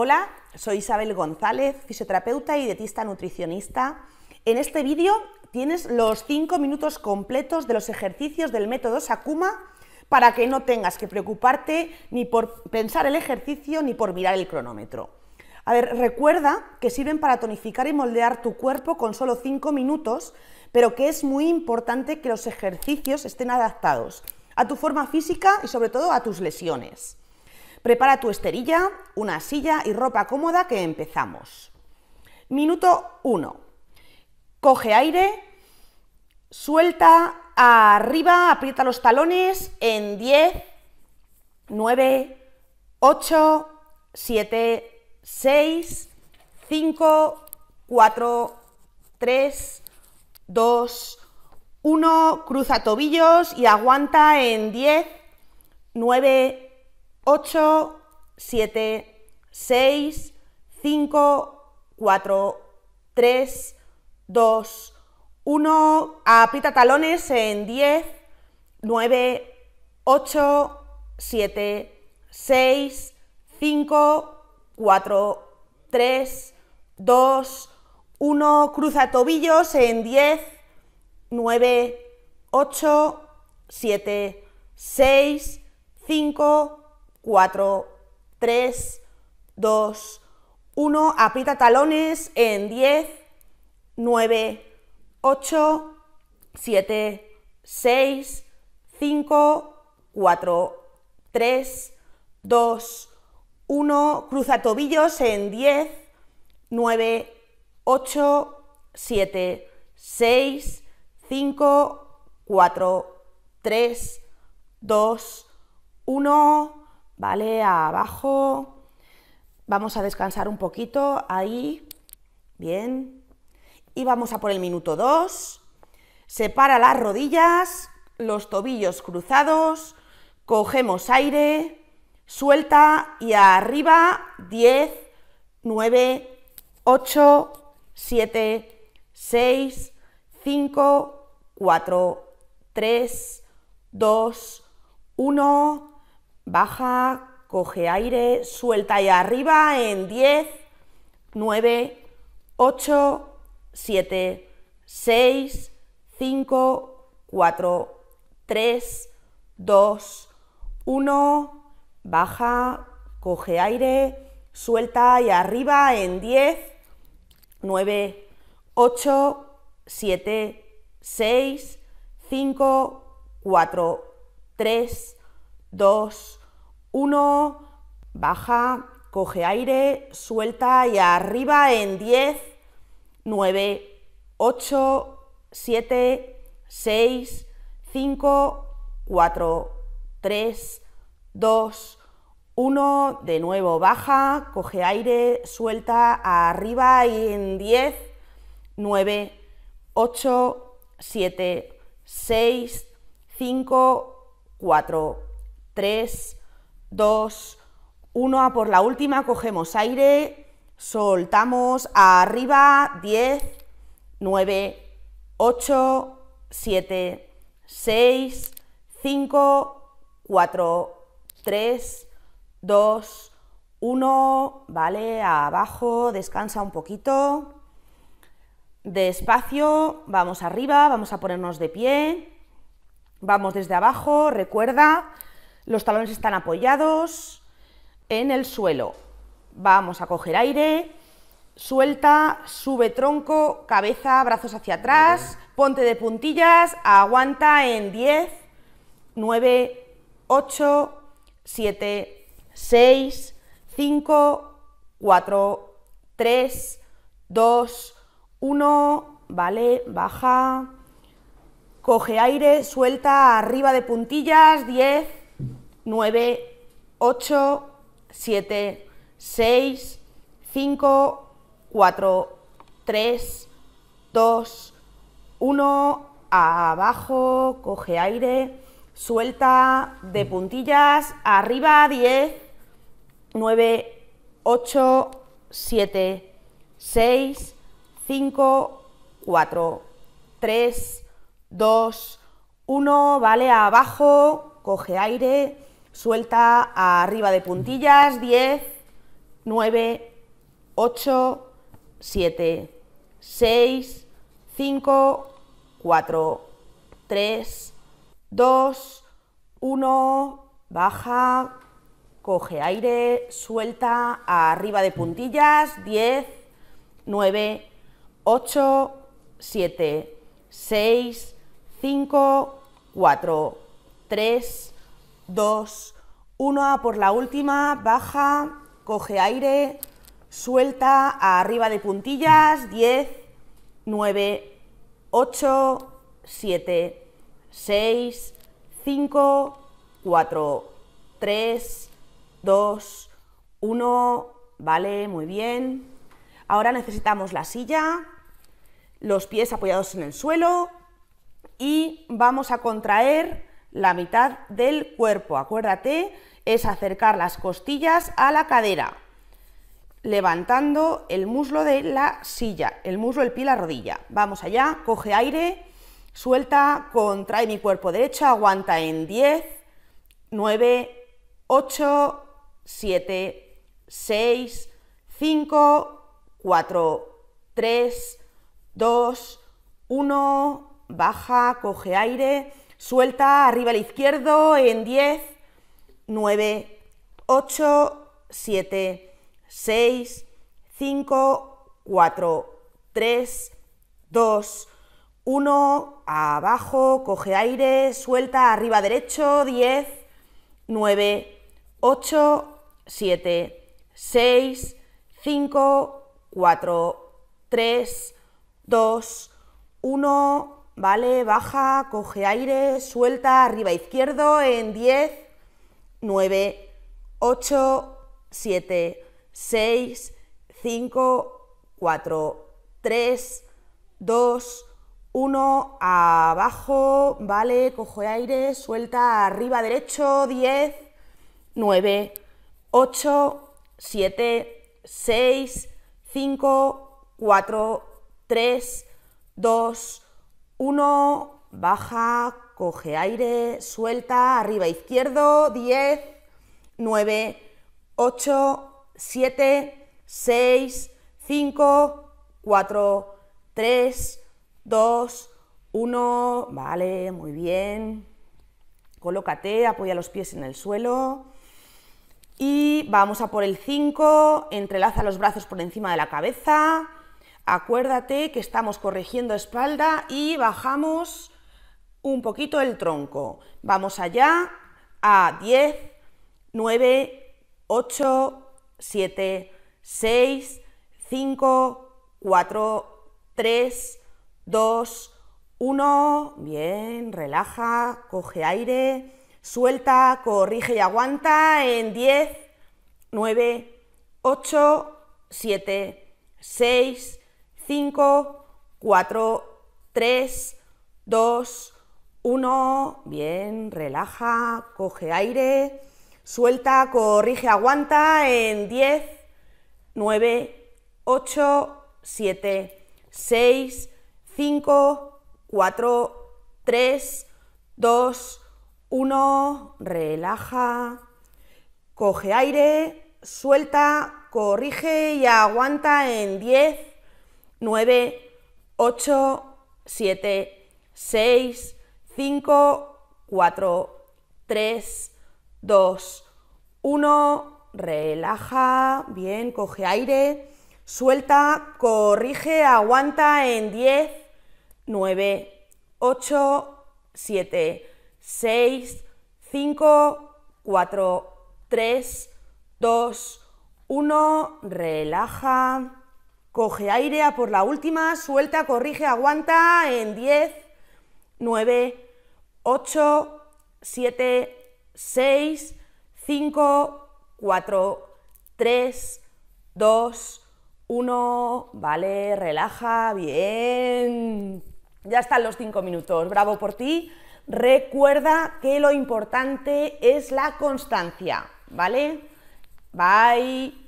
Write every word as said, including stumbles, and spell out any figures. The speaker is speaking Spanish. Hola, soy Isabel González, fisioterapeuta y dietista nutricionista. En este vídeo tienes los cinco minutos completos de los ejercicios del método Sakuma para que no tengas que preocuparte ni por pensar el ejercicio ni por mirar el cronómetro. A ver, recuerda que sirven para tonificar y moldear tu cuerpo con solo cinco minutos, pero que es muy importante que los ejercicios estén adaptados a tu forma física y sobre todo a tus lesiones. Prepara tu esterilla, una silla y ropa cómoda que empezamos. Minuto uno. Coge aire, suelta arriba, aprieta los talones en diez, nueve, ocho, siete, seis, cinco, cuatro, tres, dos, uno, cruza tobillos y aguanta en diez, nueve, ocho, siete, seis, cinco, cuatro, tres, dos, uno, aprieta talones en diez, nueve, ocho, siete, seis, cinco, cuatro, tres, dos, uno, cruza tobillos en diez, nueve, ocho, siete, seis, cinco, cuatro, tres, dos, uno, aprieta talones en diez, nueve, ocho, siete, seis, cinco, cuatro, tres, dos, uno, cruza tobillos en diez, nueve, ocho, siete, seis, cinco, cuatro, tres, dos, uno, ¿vale? Abajo, vamos a descansar un poquito, ahí, bien, y vamos a por el minuto dos, separa las rodillas, los tobillos cruzados, cogemos aire, suelta y arriba, diez, nueve, ocho, siete, seis, cinco, cuatro, tres, dos, uno, baja, coge aire, suelta y arriba en diez, nueve, ocho, siete, seis, cinco, cuatro, tres, dos, uno, baja, coge aire, suelta y arriba en diez, nueve, ocho, siete, seis, cinco, cuatro, tres, dos, uno, baja, coge aire, suelta y arriba en diez, nueve, ocho, siete, seis, cinco, cuatro, tres, dos, uno, de nuevo baja, coge aire, suelta, arriba y en diez, nueve, ocho, siete, seis, cinco, cuatro, tres, dos, uno, a por la última, cogemos aire, soltamos, arriba, diez, nueve, ocho, siete, seis, cinco, cuatro, tres, dos, uno, vale, abajo, descansa un poquito, despacio, vamos arriba, vamos a ponernos de pie, vamos desde abajo, recuerda, los talones están apoyados en el suelo. Vamos a coger aire, suelta, sube tronco, cabeza, brazos hacia atrás, ponte de puntillas, aguanta en diez, nueve, ocho, siete, seis, cinco, cuatro, tres, dos, uno, vale, baja, coge aire, suelta, arriba de puntillas, diez, nueve, ocho, siete, seis, cinco, cuatro, tres, dos, uno, abajo, coge aire, suelta de puntillas, arriba, diez, nueve, ocho, siete, seis, cinco, cuatro, tres, dos, uno, vale, abajo, coge aire, suelta, arriba de puntillas, 10, nueve, ocho, siete, seis, cinco, cuatro, tres, dos, uno, baja, coge aire, suelta, arriba de puntillas, diez, nueve, ocho, siete, seis, cinco, cuatro, tres, dos, uno, a por la última, baja, coge aire, suelta, arriba de puntillas, diez, nueve, ocho, siete, seis, cinco, cuatro, tres, dos, uno, vale, muy bien. Ahora necesitamos la silla, los pies apoyados en el suelo y vamos a contraer la mitad del cuerpo. Acuérdate, es acercar las costillas a la cadera, levantando el muslo de la silla, el muslo, el pie, la rodilla. Vamos allá, coge aire, suelta, contrae mi cuerpo derecho, aguanta en diez, nueve, ocho, siete, seis, cinco, cuatro, tres, dos, uno, baja, coge aire, suelta, arriba al izquierdo, en diez, nueve, ocho, siete, seis, cinco, cuatro, tres, dos, uno, abajo, coge aire, suelta, arriba derecho, diez, nueve, ocho, siete, seis, cinco, cuatro, tres, dos, uno, vale, baja, coge aire, suelta, arriba izquierdo, en diez, nueve, ocho, siete, seis, cinco, cuatro, tres, dos, uno, abajo, vale, coge aire, suelta, arriba derecho, diez, nueve, ocho, siete, seis, cinco, cuatro, tres, dos, uno, baja, coge aire, suelta, arriba izquierdo, diez, nueve, ocho, siete, seis, cinco, cuatro, tres, dos, uno, vale, muy bien. Colócate, apoya los pies en el suelo y vamos a por el cinco, entrelaza los brazos por encima de la cabeza. Acuérdate que estamos corrigiendo espalda y bajamos un poquito el tronco. Vamos allá, a diez, nueve, ocho, siete, seis, cinco, cuatro, tres, dos, uno, bien, relaja, coge aire, suelta, corrige y aguanta en diez, nueve, ocho, siete, seis, cinco, cuatro, tres, dos, uno, bien, relaja, coge aire, suelta, corrige, aguanta en diez, nueve, ocho, siete, seis, cinco, cuatro, tres, dos, uno, relaja, coge aire, suelta, corrige y aguanta en diez, nueve, ocho, siete, seis, cinco, cuatro, tres, dos, uno, relaja, bien, coge aire, suelta, corrige, aguanta en diez, nueve, ocho, siete, seis, cinco, cuatro, tres, dos, uno, relaja, coge aire, a por la última, suelta, corrige, aguanta en diez, nueve, ocho, siete, seis, cinco, cuatro, tres, dos, uno, vale, relaja, bien. Ya están los cinco minutos, bravo por ti. Recuerda que lo importante es la constancia, ¿vale? Bye.